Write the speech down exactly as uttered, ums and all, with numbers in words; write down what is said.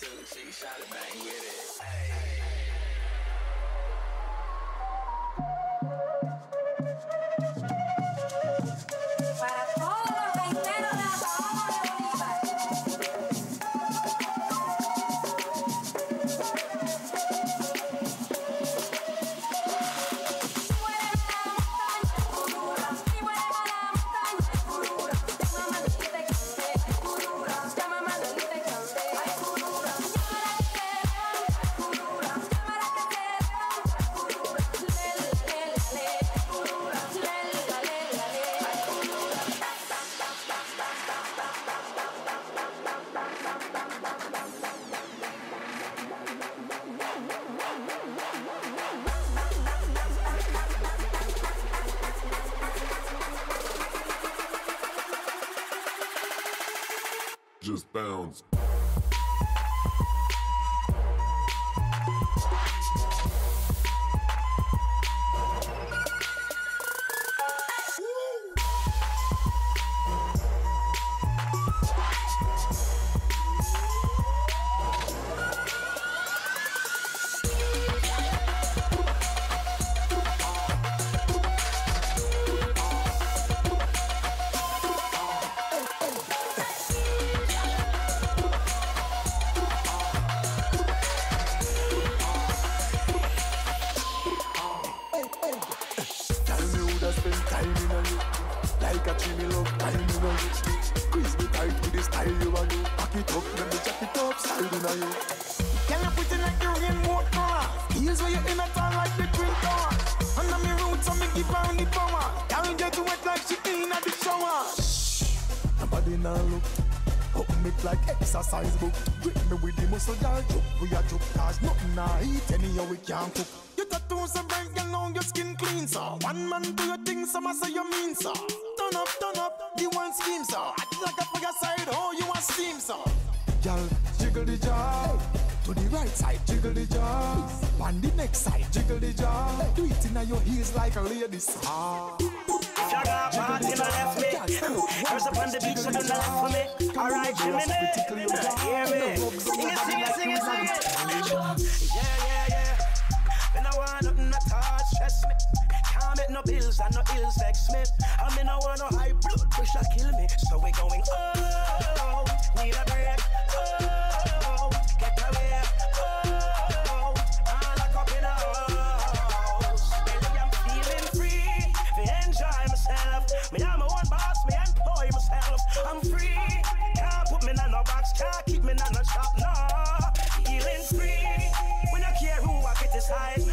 to the chick, shot it, bang with it. Hey. Just bounce. Side.